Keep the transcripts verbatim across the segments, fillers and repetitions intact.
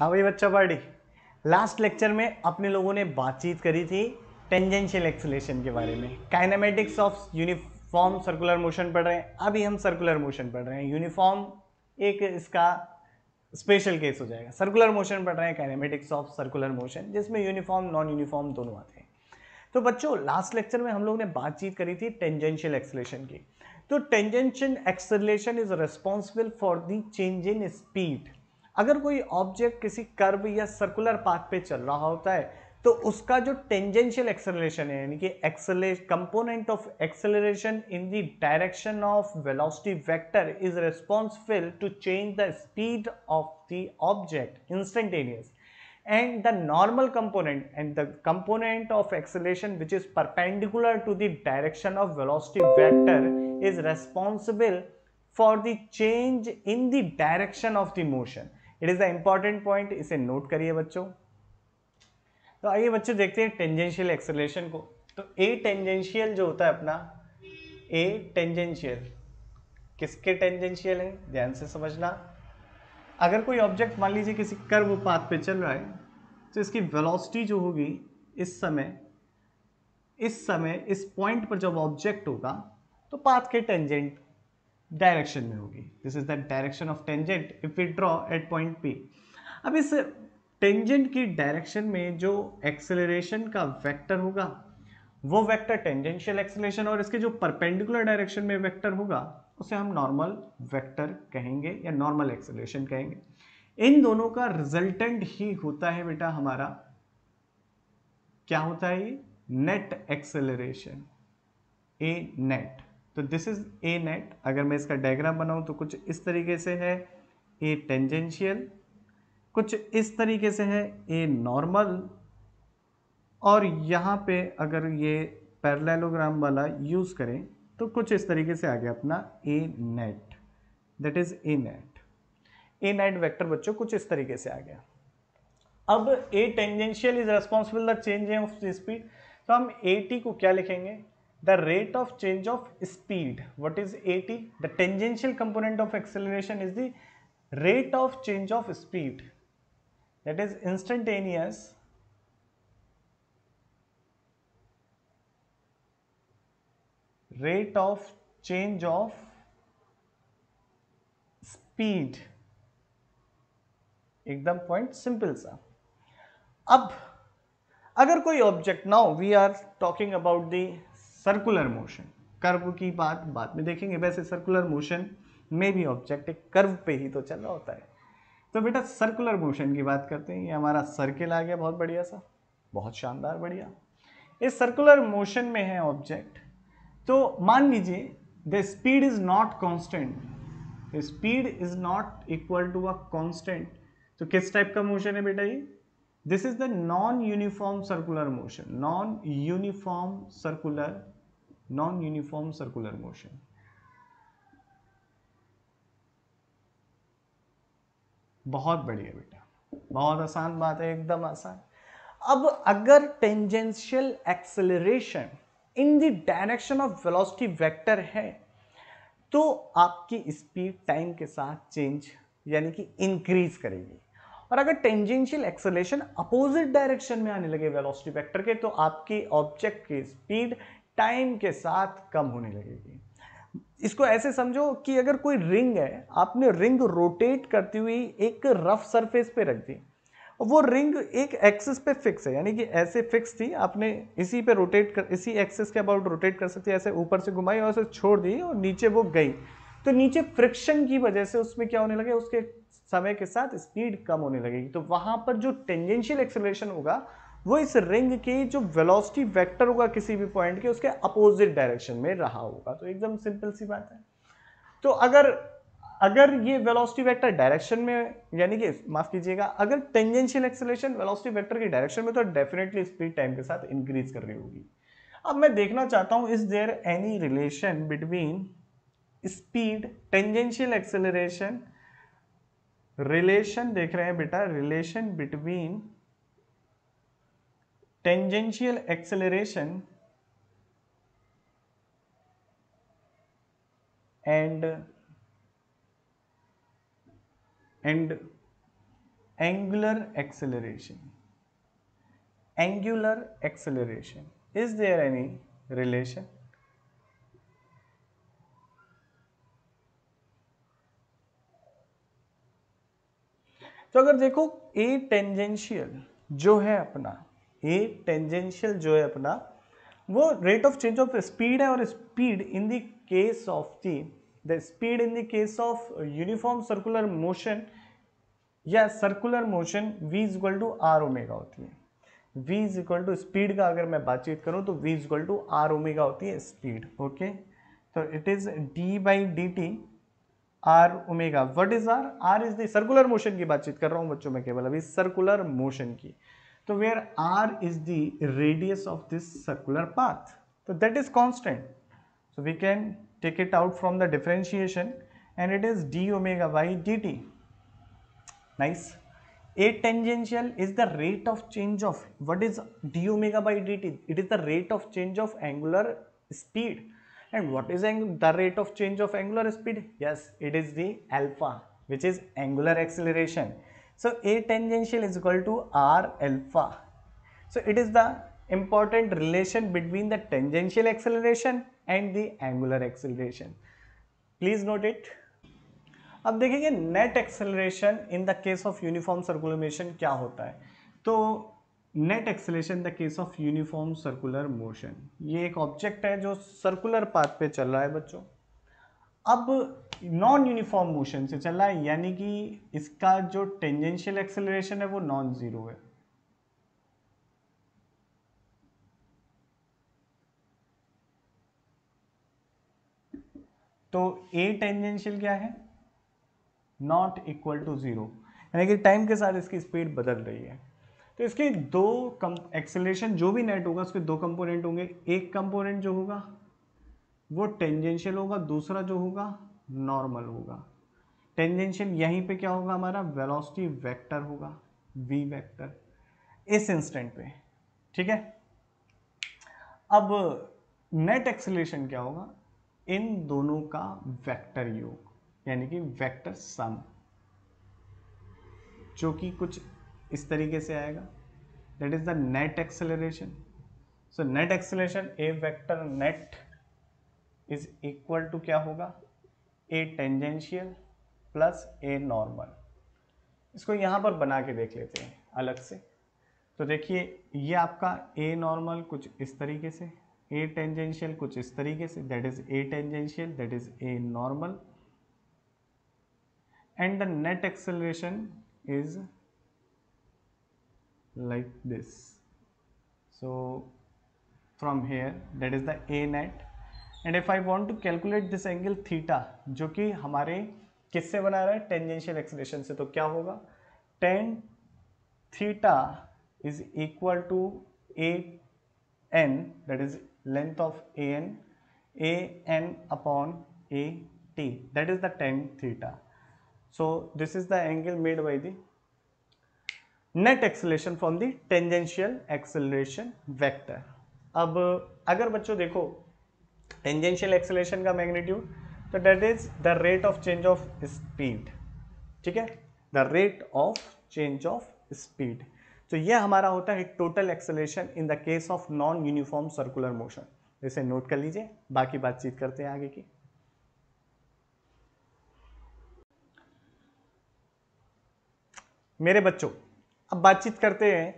हाँ भाई बच्चों पार्टी, लास्ट लेक्चर में अपने लोगों ने बातचीत करी थी टेंजेंशियल एक्सेलरेशन के बारे में। Kinematics of uniform circular motion पढ़ रहे हैं, अभी हम सर्कुलर मोशन पढ़ रहे हैं। यूनिफॉर्म एक इसका स्पेशल केस हो जाएगा। सर्कुलर मोशन पढ़ रहे हैं काइनेमेटिक्स ऑफ सर्कुलर मोशन, जिसमें यूनिफॉर्म नॉन यूनिफॉर्म दोनों आते हैं। तो बच्चों लास्ट लेक्चर में हम लोग ने बातचीत करी थी टेंजेंशियल एक्सेलरेशन की। तो tangential acceleration is responsible for the change in speed. अगर कोई ऑब्जेक्ट किसी कर्व या सर्कुलर पाथ पे चल रहा होता है तो उसका जो टेंजेंशियल एक्सेलरेशन है, यानी कि acceleration component of acceleration in the direction of velocity vector is responsible to change the speed of the object instantaneous, and the normal component and the component of acceleration which is perpendicular to the direction of velocity vector is responsible for the change in the direction of the motion. It is the important point. इसे note करिए बच्चों। तो आइए बच्चों देखते हैं tangential acceleration को। तो A tangential जो होता है अपना A tangential किसके tangential है, ध्यान से समझना। अगर कोई ऑब्जेक्ट मान लीजिए किसी कर्व पाथ पे चल रहा है तो इसकी वेलोसिटी जो होगी इस समय इस समय इस पॉइंट पर जब ऑब्जेक्ट होगा तो पाथ के टेंजेंट डायरेक्शन में होगी। This is the direction of tangent if we draw at point P. अब इस टेंजेंट की डायरेक्शन में जो एक्सेलरेशन का वेक्टर होगा वो वेक्टर टेंजेंशियल एक्सेलरेशन, और इसके जो परपेंडिकुलर डायरेक्शन में वेक्टर होगा उसे हम नॉर्मल वेक्टर कहेंगे या नॉर्मल एक्सेलरेशन कहेंगे। इन दोनों का रिजल्टेंट ही होता है बेटा हमारा, क्या होता है ये, नेट एक्सेलरेशन, ए नेट। तो दिस इज ए नेट। अगर मैं इसका डायग्राम बनाऊं तो कुछ इस तरीके से है ए टेंजेंशियल, कुछ इस तरीके से है ए नॉर्मल, और यहाँ पे अगर ये पैरेललोग्राम वाला यूज करें तो कुछ इस तरीके से आ गया अपना a net, that is a net. A net vector बच्चों कुछ इस तरीके से आ गया। अब a tangential is responsible the change of speed, तो हम ए टी को क्या लिखेंगे, the rate of change of speed. What is a t? The tangential component of acceleration is the rate of change of speed, that is instantaneous rate of change of speed, एकदम point simple सा। अब अगर कोई object, now we are talking about the circular motion, curve की बात बाद में देखेंगे। वैसे सर्कुलर मोशन में भी ऑब्जेक्ट एक कर्व पे ही तो चल रहा होता है। तो बेटा सर्कुलर मोशन की बात करते हैं। ये हमारा सर्किल आ गया, बहुत बढ़िया सा, बहुत शानदार बढ़िया। इस सर्कुलर मोशन में है ऑब्जेक्ट, तो मान लीजिए the speed is not constant, speed is not equal to a constant. तो किस टाइप का मोशन है बेटा ये? This is the non uniform circular motion, non uniform circular non uniform circular motion. बहुत बढ़िया बेटा, बहुत आसान बात है, एकदम आसान। अब अगर tangential acceleration in the direction of velocity vector है तो आपकी स्पीड टाइम के साथ चेंज यानी कि इंक्रीज करेगी, और अगर टेंजेंशियल एक्सेलरेशन अपोजिट डायरेक्शन में आने लगे वेलोसिटी वेक्टर के तो आपकी ऑब्जेक्ट की स्पीड टाइम के साथ कम होने लगेगी। इसको ऐसे समझो कि अगर कोई रिंग है, आपने रिंग रोटेट करती हुई एक रफ सरफेस पे रख दी, वो रिंग एक एक्सिस पे फिक्स है, यानी कि ऐसे फिक्स थी, आपने इसी पे रोटेट कर, इसी एक्सिस के अबाउट रोटेट कर सकती है, ऐसे ऊपर से घुमाई और उसे छोड़ दी और नीचे वो गई, तो नीचे फ्रिक्शन की वजह से उसमें क्या होने लगे, उसके समय के साथ स्पीड कम होने लगेगी। तो वहाँ पर जो टेंजेंशियल एक्सेलरेशन होगा वो इस रिंग के जो वेलोसिटी वेक्टर होगा किसी भी पॉइंट के, उसके अपोजिट डायरेक्शन में रहा होगा। तो एकदम सिंपल सी बात है। तो अगर अगर ये वेलोसिटी वेक्टर डायरेक्शन में, यानी कि माफ कीजिएगा, अगर टेंजेंशियल एक्सेलरेशन वेलोसिटी वेक्टर की डायरेक्शन में, तो डेफिनेटली स्पीड टाइम के साथ इंक्रीज कर रही होगी। अब मैं देखना चाहता हूँ, is there any relation between speed tangential acceleration, relation देख रहे हैं बेटा, relation between tangential acceleration and and angular acceleration. Angular acceleration. Is there any relation? तो अगर देखो A टेंजेंशियल जो है अपना A टेंजेंशियल जो है अपना वो rate of change of speed है, और speed in the case of the the speed in the case of uniform circular motion या circular motion v is equal to r omega होती है. v is equal to speed का अगर मैं बातचीत करूं तो v is equal to r omega होती है स्पीड. ओके, तो it is d by d t r omega. What is r? R is the circular motion की बातचीत कर रहा हूं बच्चों में केवल अभी सर्कुलर मोशन की. तो where r is the radius of this circular path, तो that is constant. So we can take it out from the differentiation and it is d omega by d t. Nice. A tangential is the rate of change of, what is d omega by d t? It is the rate of change of angular speed. And what is the rate of change of angular speed? Yes, it is the alpha, which is angular acceleration. So A tangential is equal to R alpha. So it is the important relation between the tangential acceleration and the angular acceleration. Please note it. अब देखेंगे net acceleration in the case of uniform circular motion क्या होता है. तो net acceleration the case of uniform circular motion, ये एक object है जो सर्कुलर पाथ पे चल रहा है बच्चों. अब नॉन यूनिफॉर्म मोशन से चल रहा है, यानी कि इसका जो टेंजेंशियल एक्सेलरेशन है वो नॉन जीरो है. तो ए टेंजेंशियल क्या है? नॉट इक्वल टू जीरो, यानी कि टाइम के साथ इसकी स्पीड बदल रही है. तो इसके दो कम एक्सेलरेशन जो भी नेट होगा उसके दो कंपोनेंट होंगे. एक कंपोनेंट जो होगा वो टेंजेंशियल होगा, दूसरा जो होगा नॉर्मल होगा. टेंजेंशियल यहीं पे क्या होगा हमारा? वेलोसिटी वेक्टर होगा, वी वेक्टर इस इंस्टेंट पे. ठीक है. अब नेट एक्सेलरेशन क्या होगा? इन दोनों का वेक्टर योग, यानी कि वेक्टर सम, जो कि कुछ इस तरीके से आएगा. That is the net acceleration. So net acceleration a vector net is equal to क्या होगा? A tangential plus a normal. इसको यहाँ पर बना के देख लेते हैं अलग से. तो देखिए ये आपका ए नॉर्मल कुछ इस तरीके से, ए टेंजेंशियल कुछ इस तरीके से. That is a tangential, that is a normal, and the net acceleration is like this. So from here that is the a net, and if I want to calculate this angle theta जो कि हमारे किससे बना रहा है? Tangential acceleration से. तो क्या होगा? tan theta is equal to a n, that is length of a n, a n upon a t, that is the tan theta. So this is the angle made by the net acceleration from the tangential acceleration vector. अब अगर बच्चों देखो tangential acceleration का magnitude, तो that is the rate of change of speed. ठीक है, the rate of change of speed. तो ये हमारा होता है total acceleration in the case of non uniform circular motion. इसे नोट कर लीजिए, बाकी बातचीत करते हैं आगे की. मेरे बच्चों अब बातचीत करते हैं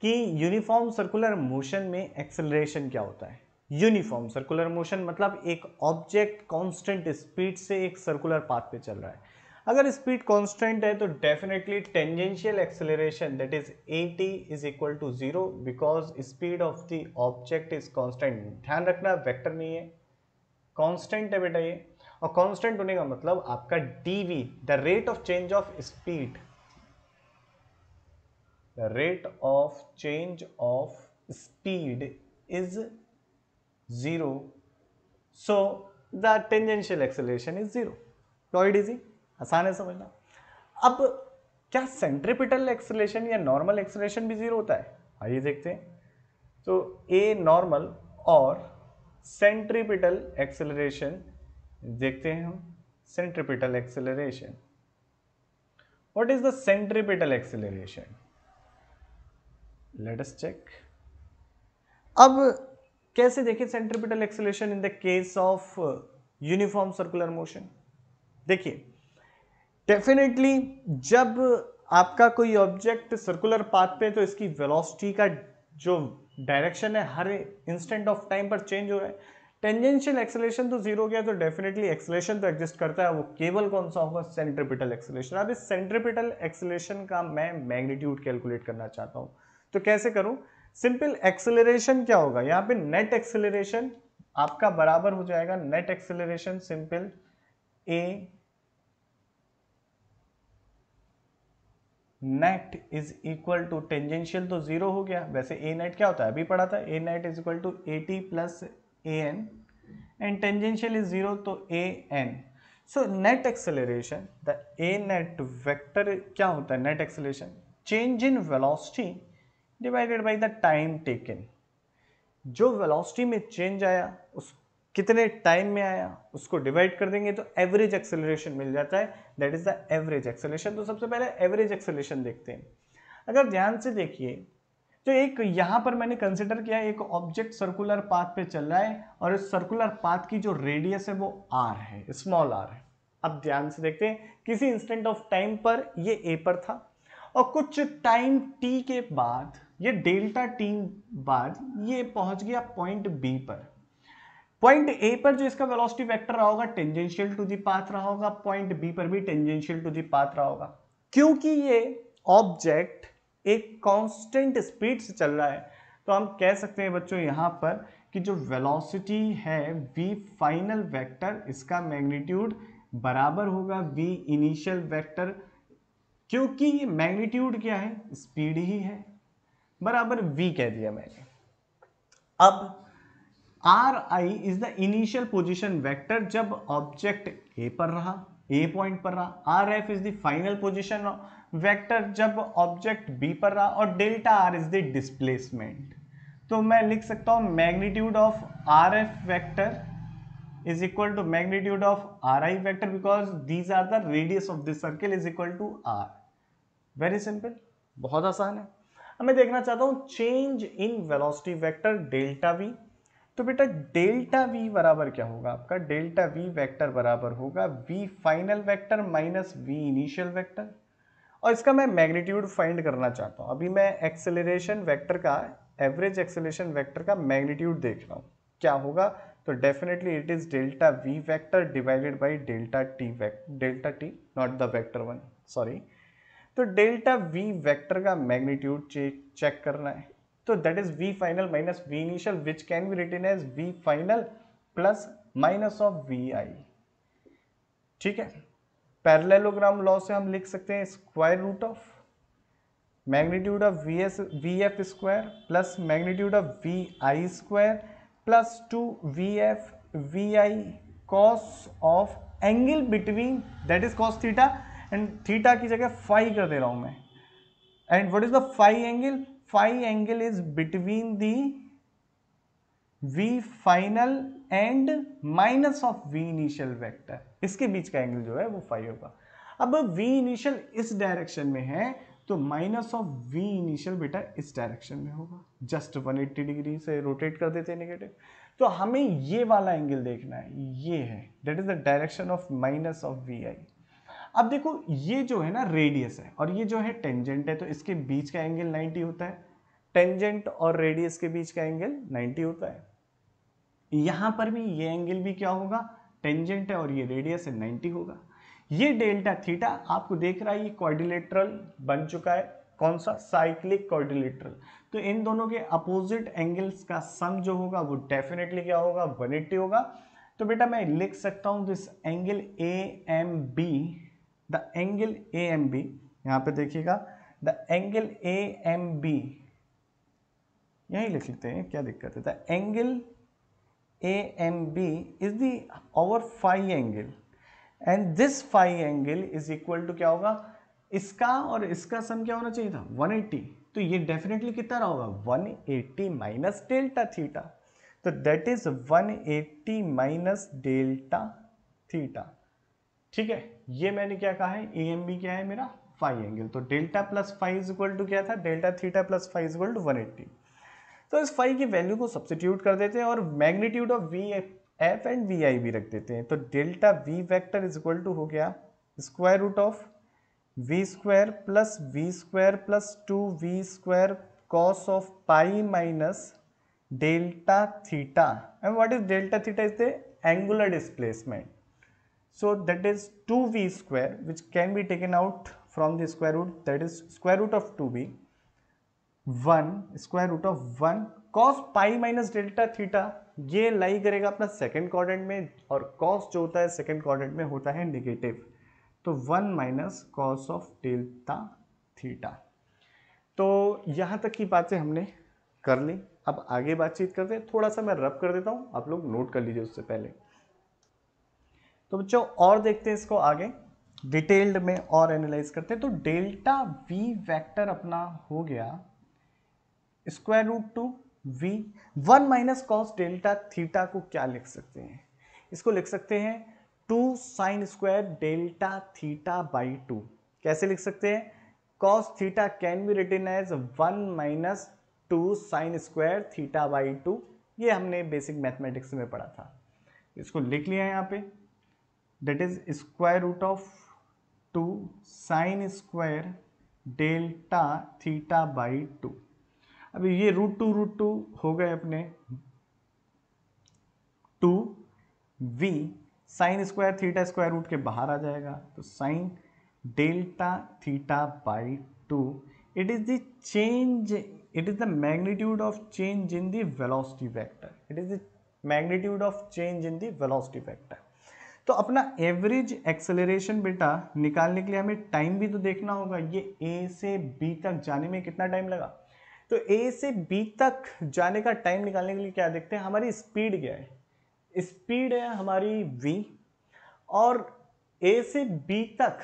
कि यूनिफॉर्म सर्कुलर मोशन में एक्सेलरेशन क्या होता है. यूनिफॉर्म सर्कुलर मोशन मतलब एक ऑब्जेक्ट कांस्टेंट स्पीड से एक सर्कुलर पाथ पे चल रहा है. अगर स्पीड कांस्टेंट है तो definitely tangential acceleration that is a t is equal to zero, because speed of the object is constant. ध्यान रखना वेक्टर नहीं है, कांस्टेंट है बेटा ये. और कांस्टेंट होने का मतलब आपका D we the rate of change of speed, rate of change of speed is zero. So the tangential acceleration is zero. Quite easy, आसान है समझना. अब क्या सेंट्रिपिटल एक्सेलरेशन या नॉर्मल एक्सेलरेशन भी जीरो होता है? आइए देखते हैं. तो ए नॉर्मल और सेंट्रिपिटल एक्सेलरेशन देखते हैं हम. Centripetal acceleration What is the centripetal acceleration? Let us check. अब कैसे देखिए centripetal acceleration in the case of uniform circular motion. देखिए डेफिनेटली जब आपका कोई ऑब्जेक्ट सर्कुलर पाथ पे तो इसकी वेलोसिटी का जो डायरेक्शन है हर इंस्टेंट ऑफ टाइम पर चेंज हो रहा है. टेंजेंशियल एक्सेलरेशन तो जीरो गया तो डेफिनेटली एक्सेलरेशन तो एग्जिस्ट करता है, वो केवल कौन सा होगा? Centripetal acceleration. अब इस सेंट्रिपिटल एक्सेलरेशन का मैं मैग्नीट्यूड कैलकुलेट करना चाहता हूँ तो कैसे करूँ? सिंपल एक्सेलरेशन क्या होगा यहाँ पे? नेट एक्सेलरेशन आपका बराबर हो जाएगा net acceleration simple a net is equal to tangential तो जीरो हो गया. वैसे ए नेट क्या होता है अभी पढ़ा था, a net is equal to a t plus a n and tangential is zero तो a n. So net acceleration the a net vector क्या होता है? Net acceleration change in velocity divided by the time taken. जो velocity में change आया उस कितने time में आया उसको डिवाइड कर देंगे तो एवरेज एक्सेलरेशन मिल जाता है. That is the average acceleration. तो सबसे पहले एवरेज एक्सेलरेशन देखते हैं. अगर ध्यान से देखिए तो एक यहाँ पर मैंने कंसिडर किया एक ऑब्जेक्ट सर्कुलर पाथ पे चल रहा है और इस सर्कुलर पाथ की जो रेडियस है वो आर है, स्मॉल आर है. अब ध्यान से देखते हैं किसी इंस्टेंट ऑफ टाइम पर ये ए पर था और कुछ टाइम टी के बाद ये डेल्टा टी बाद ये पहुँच गया पॉइंट बी पर. पॉइंट ए पर जो इसका वेलोसिटी वेक्टर रहा होगा टेंजेंशियल टू दी पाथ रहा होगा, पॉइंट बी पर भी टेंजेंशियल टू दी पाथ रहा होगा. क्योंकि ये ऑब्जेक्ट एक कांस्टेंट स्पीड से चल रहा है तो हम कह सकते हैं बच्चों यहाँ पर कि जो वेलोसिटी है वी फाइनल वेक्टर इसका मैग्नीट्यूड बराबर होगा वी इनिशियल वेक्टर, क्योंकि ये मैग्नीट्यूड क्या है? स्पीड ही है, बराबर वी कह दिया मैंने. अब are I is the initial position vector जब ऑब्जेक्ट ए पर रहा, ए पॉइंट पर रहा. R F is the final position vector जब ऑब्जेक्ट बी पर रहा और delta are is the displacement. तो मैं लिख सकता हूँ magnitude of R F vector is equal to magnitude of are I vector because these are the radius of this circle is equal to are. Very simple, बहुत आसान है. अब मैं देखना चाहता हूँ change in velocity vector delta we. तो बेटा डेल्टा v बराबर क्या होगा आपका? डेल्टा v वेक्टर बराबर होगा v final vector minus v initial vector. और इसका मैं मैग्नीट्यूड फाइंड करना चाहता हूँ. अभी मैं एक्सेलरेशन वेक्टर का एवरेज एक्सेलरेशन वेक्टर का मैग्नीट्यूड देख रहा हूँ क्या होगा. तो definitely it is delta v vector divided by delta t vector, delta t not the vector one sorry. तो डेल्टा v वेक्टर का मैग्नीट्यूड चेक चेक करना है. So that is v final minus v initial which can be written as v final plus minus of vi. ठीक है, parallelogram law से हम लिख सकते हैं square root of magnitude of v s v F square plus magnitude of we I square plus two V F we I cos of angle between that is cos theta and theta की जगह phi कर दे रहा हूँ मैं. And what is the phi angle? Phi angle is between the v final and minus of v initial vector. इसके बीच का एंगल जो है वो फाई होगा. अब v इनिशियल इस डायरेक्शन में है तो माइनस ऑफ v इनिशियल बेटा इस डायरेक्शन में होगा. जस्ट वन एटी डिग्री से रोटेट कर देते हैं नेगेटिव. तो हमें ये वाला एंगल देखना है, ये है that is the direction of minus of we आई. अब देखो ये जो है ना रेडियस है और ये जो है टेंजेंट है तो इसके बीच का एंगल नाइंटी होता है. टेंजेंट और रेडियस के बीच का एंगल नाइंटी होता है. यहाँ पर भी ये एंगल भी क्या होगा? टेंजेंट है और ये रेडियस है, नाइंटी होगा. ये डेल्टा थीटा आपको देख रहा है ये क्वाड्रिलेटरल बन चुका है. कौन सा? Cyclic quadrilateral. तो इन दोनों के अपोजिट एंगल्स का सम जो होगा वो डेफिनेटली क्या होगा? वन एटी होगा. तो बेटा मैं लिख सकता हूँ this angle A M B, the angle A M B, यहाँ पे देखिएगा the angle A M B, यही लिख लेते हैं क्या दिक्कत है. The angle A M B is the our phi angle and this phi angle is equal to क्या होगा? इसका और इसका सम क्या होना चाहिए था? One eighty. तो ये डेफिनेटली कितना रहा होगा? One eighty minus delta theta. तो that is one eighty minus delta theta. ठीक है, ये मैंने क्या कहा है? ए एम बी क्या है मेरा? Phi angle. तो delta plus phi is equal to क्या था, delta theta plus phi is equal to one eighty. तो इस फाइव की वैल्यू को सब्सटीट्यूट कर देते हैं और magnitude of V F and we आई भी रख देते हैं। तो delta we vector is equal to हो गया square root of we square plus v square plus two v square cos of pi minus delta theta. And what is delta theta, is the angular displacement, so that is two v square which can be taken out from the square root, that is square root of two v, one square root of one cos pi minus delta theta, ये लाई करेगा अपना second quadrant में, और cos जो होता है second quadrant में होता है negative, तो one minus cos of delta theta। तो यहाँ तक की बातें हमने कर ली, अब आगे बातचीत करते हैं। थोड़ा सा मैं रब कर देता हूँ, आप लोग नोट कर लीजिए उससे पहले। तो बच्चों और देखते हैं इसको आगे डिटेल्ड में और एनालाइज करते हैं। तो डेल्टा वी वेक्टर अपना हो गया square root two v, one minus cos delta theta को क्या लिख सकते हैं, इसको लिख सकते हैं two sine square delta theta by two. कैसे लिख सकते हैं, cos theta can be written as one minus two sine square theta by two, ये हमने बेसिक मैथमेटिक्स में पढ़ा था, इसको लिख लिया यहाँ पे, that is square root of two sin square delta theta by two. अब ये root टू root टू हो गए अपने two v sin square theta square root के बाहर आ जाएगा, तो sin delta theta by two, it is the change, it is the magnitude of change in the velocity vector, it is the magnitude of change in the velocity vector। तो अपना average acceleration बेटा निकालने के लिए हमें time भी तो देखना होगा, ये ए से बी तक जाने में कितना टाइम लगा, तो ए से बी तक जाने का टाइम निकालने के लिए क्या देखते हैं, हमारी स्पीड क्या है, स्पीड है हमारी v, और ए से बी तक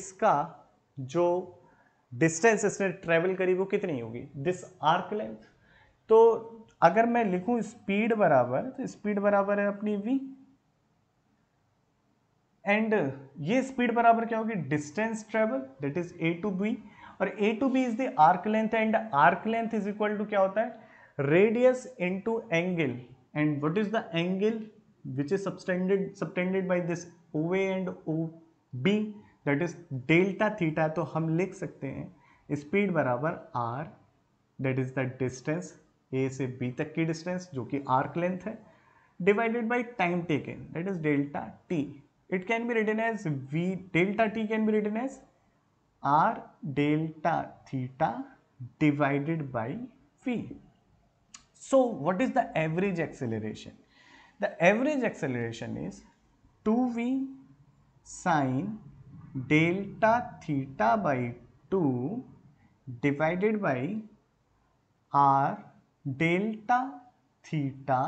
इसका जो डिस्टेंस इसने ट्रेवल करी वो कितनी होगी, दिस आर्क लेंथ। तो अगर मैं लिखूँ स्पीड बराबर, तो स्पीड बराबर है अपनी v, एंड ये स्पीड बराबर क्या होगी, distance travel, that is A to B, और A to B is the arc length, and arc length is equal to क्या होता है, radius into angle, and what is the angle which is subtended subtended by this O A and O B, that is delta theta. तो हम लिख सकते हैं speed बराबर are, that is the distance A से बी तक की distance जो कि आर्क लेंथ है, divided by time taken, that is delta T. It can be written as v, delta t can be written as r delta theta divided by v. So what is the average acceleration? The average acceleration is two v sin delta theta by two divided by r delta theta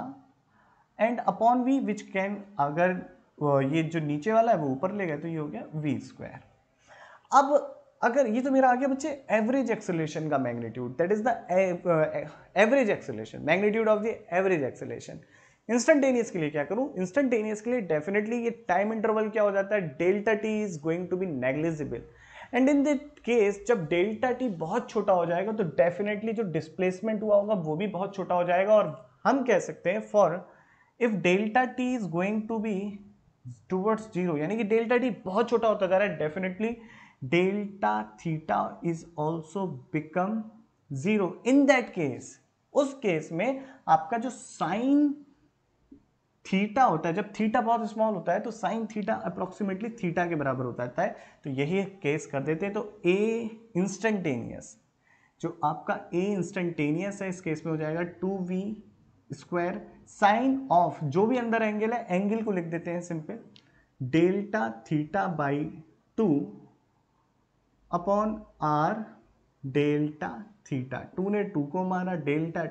and upon v, which can अगर ये जो नीचे वाला है वो ऊपर ले गए तो ये हो गया v स्क्वायर। अब अगर ये तो मेरा आ गया बच्चे एवरेज एक्सेलरेशन का magnitude, that is the average acceleration, magnitude of the average acceleration. Instantaneous के लिए क्या करूं, इंस्टेंटेनियस के लिए डेफिनेटली ये टाइम इंटरवल क्या हो जाता है, delta T is going to be negligible, and in that case जब डेल्टा टी बहुत छोटा हो जाएगा तो डेफिनेटली जो डिस्प्लेसमेंट हुआ होगा वो भी बहुत छोटा हो जाएगा, और हम कह सकते हैं for if delta T is going to be towards zero, यानी कि डेल्टा टी बहुत छोटा होता जा रहा है, definitely delta theta is also become zero. In that case, उस केस में आपका जो साइन थीटा होता है, जब थीटा बहुत स्मॉल होता है तो साइन थीटा अप्रोक्सीमेटली थीटा के बराबर हो जाता है, तो यही केस कर देते हैं। तो ए इंस्टेंटेनियस, जो आपका ए इंस्टेंटेनियस है इस केस में हो जाएगा two v square sine of जो भी अंदर एंगल है, एंगल को लिख देते हैं simple, delta theta by two upon are delta theta. Two ने टू को मारा, डेल्टा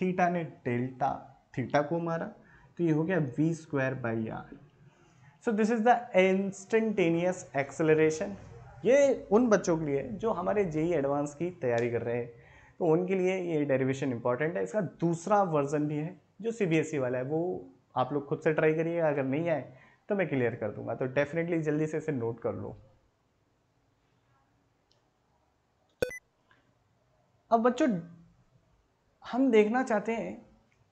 थीटा ने डेल्टा थीटा को मारा, तो ये हो गया v square by are. So this is the instantaneous acceleration. ये उन बच्चों के लिए जो हमारे जेई एडवांस की तैयारी कर रहे हैं, तो उनके लिए ये डेरिवेशन इंपॉर्टेंट है। इसका दूसरा वर्जन भी है जो सी बी एस ई वाला है, वो आप लोग खुद से ट्राई करिएगा, अगर नहीं आए तो मैं क्लियर कर दूंगा, तो डेफिनेटली जल्दी से इसे नोट कर लो। अब बच्चों हम देखना चाहते हैं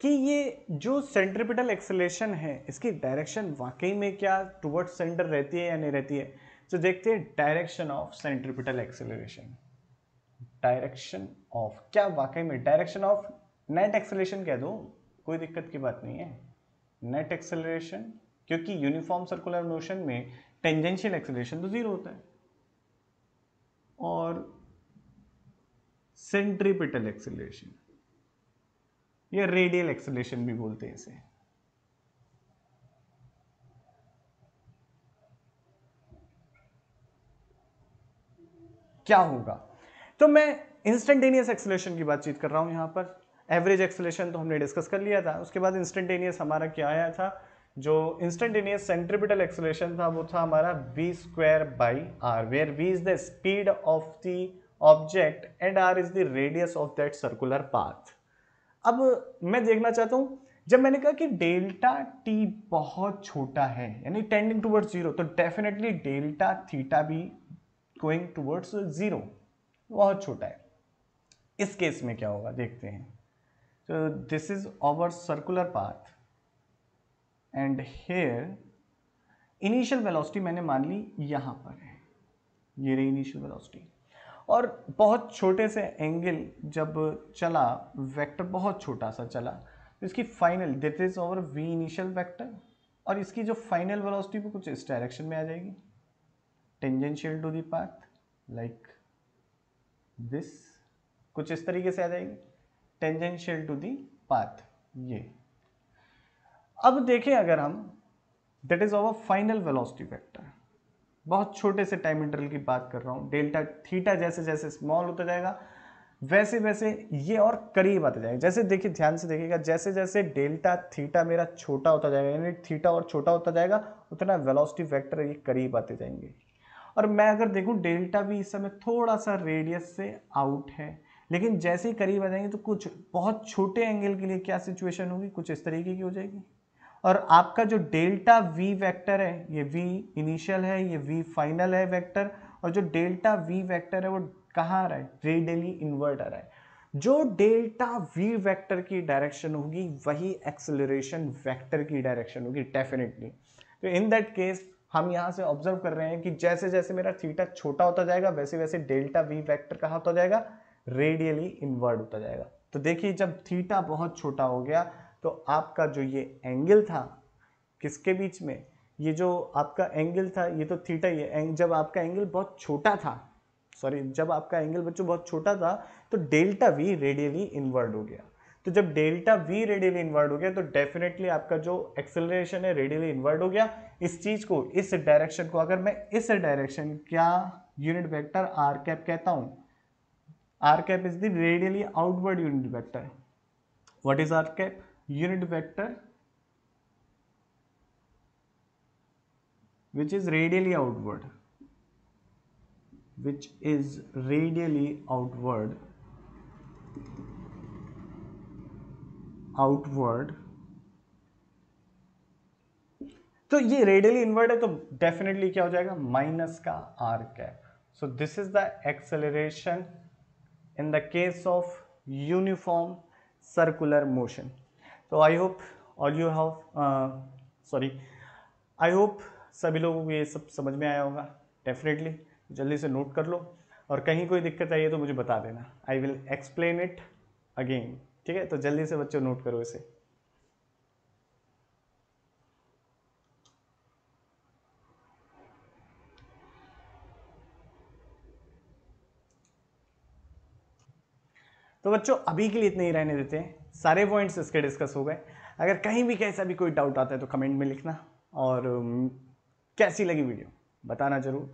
कि ये जो सेंट्रिपिटल एक्सेलेरेशन है इसकी डायरेक्शन वाकई में क्या टुवर्ड्स सेंटर रहती है या नहीं रहती है। तो देखते हैं direction of centripetal acceleration, direction of क्या वाकई में डायरेक्शन ऑफ नेट एक्सेलेरेशन कह दो कोई दिक्कत की बात नहीं है, नेट एक्सेलेरेशन, क्योंकि यूनिफॉर्म सर्कुलर मोशन में टेंजेंशियल एक्सेलेरेशन तो जीरो होता है और सेंट्रिपिटल एक्सेलेरेशन या रेडियल एक्सेलेरेशन भी बोलते हैं इसे, क्या होगा। तो मैं इंस्टेंटेनियस एक्सेलेरेशन की बातचीत कर रहा हूं यहां पर। एवरेज एक्सेलेरेशन तो हमने डिस्कस कर लिया था, उसके बाद इंस्टेंटेनियस हमारा क्या आया था, जो इंस्टेंटेनियस सेंट्रिपिटल एक्सेलेरेशन था वो था हमारा v square by r, where v is the speed of the object and r is the radius of that circular path. अब मैं देखना चाहता हूं, जब मैंने कहा कि डेल्टा टी बहुत छोटा है यानी टेंडिंग टुवर्ड्स जीरो, तो डेफिनेटली डेल्टा थीटा भी गोइंग टुवर्ड्स जीरो, बहुत छोटा है। इस केस में क्या होगा देखते हैं। तो this is our circular path and here initial velocity मैंने मान ली यहां पर है, ये रही इनिशियल वेलोसिटी, और बहुत छोटे से एंगल जब चला वेक्टर बहुत छोटा सा चला तो इसकी final this is our v initial vector और इसकी जो फाइनल वेलोसिटी वो कुछ इस डायरेक्शन में आ जाएगी, tangential to the path like this, कुछ इस तरीके से आ जाएगी टेंजेंशियल टू द पाथ ये। अब देखें अगर हम that is our final velocity vector, बहुत छोटे से टाइम इंटरवल की बात कर रहा हूँ, डेल्टा थीटा जैसे जैसे स्मॉल होता जाएगा वैसे वैसे ये और करीब आता जाएगा। जैसे देखिए ध्यान से देखिएगा, जैसे जैसे डेल्टा थीटा मेरा छोटा होता जाएगा यानी थीटा और छोटा होता जाएगा उतना वेलोसिटी वेक्टर ये करीब आते जाएंगे। और मैं अगर देखूँ डेल्टा भी इस समय थोड़ा सा रेडियस से आउट है, लेकिन जैसे ही करीब आ जाएंगे तो कुछ बहुत छोटे एंगल के लिए क्या सिचुएशन होगी, कुछ इस तरीके की हो जाएगी। और आपका जो डेल्टा v वेक्टर है ये v इनिशियल है, ये v फाइनल है वेक्टर, और जो डेल्टा v वेक्टर है वो कहाँ आ रहा है, रेडियली इन्वर्ट आ रहा है। जो डेल्टा v वेक्टर की डायरेक्शन होगी वही एक्सेलरेशन वेक्टर की डायरेक्शन होगी डेफिनेटली। तो इन दैट केस हम यहाँ से ऑब्जर्व कर रहे हैं कि जैसे जैसे मेरा थीटा छोटा होता जाएगा वैसे वैसे डेल्टा v वेक्टर कहाँ होता जाएगा, रेडियली इन्वर्ट होता जाएगा। तो देखिए जब थीटा बहुत छोटा हो गया तो आपका जो ये एंगल था किसके बीच में, ये जो आपका एंगल था ये तो थीटा ही है, जब आपका एंगल बहुत छोटा था, सॉरी जब आपका एंगल बच्चों बहुत छोटा था तो डेल्टा v रेडियली इनवर्ड हो गया। तो जब डेल्टा v रेडियली इनवर्ड हो गया तो डेफिनेटली आपका जो एक्सेलरेशन है रेडियली इनवर्ड हो गया। इस चीज को, इस डायरेक्शन को अगर मैं इस डायरेक्शन क्या यूनिट वेक्टर r कैप कहता हूँ, r cap is the radially outward unit vector. What is r cap? Unit vector which is radially outward, which is radially outward, outward। तो ये रेडियली इनवर्ड है तो डेफिनेटली क्या हो जाएगा, माइनस का r cap. So this is the acceleration in the case of uniform circular motion. तो I hope all you have sorry I hope सभी लोगों को ये सब समझ में आया होगा। डेफिनेटली जल्दी से नोट कर लो और कहीं कोई दिक्कत आई है तो मुझे बता देना, I will explain it again, ठीक है। तो जल्दी से बच्चों नोट करो इसे। तो बच्चों अभी के लिए इतने ही रहने देते हैं, सारे पॉइंट्स इसके डिस्कस हो गए। अगर कहीं भी कैसा भी कोई डाउट आता है तो कमेंट में लिखना, और कैसी लगी वीडियो बताना ज़रूर,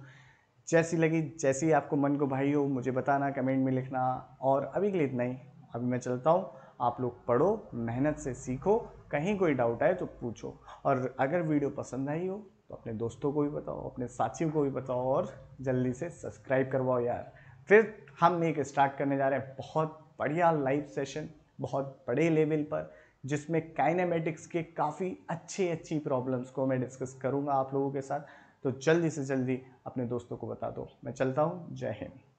जैसी लगी जैसी आपको मन को भाई हो मुझे बताना, कमेंट में लिखना। और अभी के लिए इतना ही, अभी मैं चलता हूँ। आप लोग पढ़ो, मेहनत से सीखो, कहीं कोई डाउट आए तो पूछो, और अगर वीडियो पसंद आई हो तो अपने दोस्तों को भी बताओ, अपने साथियों को भी बताओ, और जल्दी से सब्सक्राइब करवाओ यार। फिर हम एक स्टार्ट करने जा रहे हैं बहुत बढ़िया लाइव सेशन, बहुत बड़े लेवल पर, जिसमें काइनेमेटिक्स के काफ़ी अच्छी अच्छी प्रॉब्लम्स को मैं डिस्कस करूंगा आप लोगों के साथ। तो जल्दी से जल्दी अपने दोस्तों को बता दो। मैं चलता हूं, जय हिंद।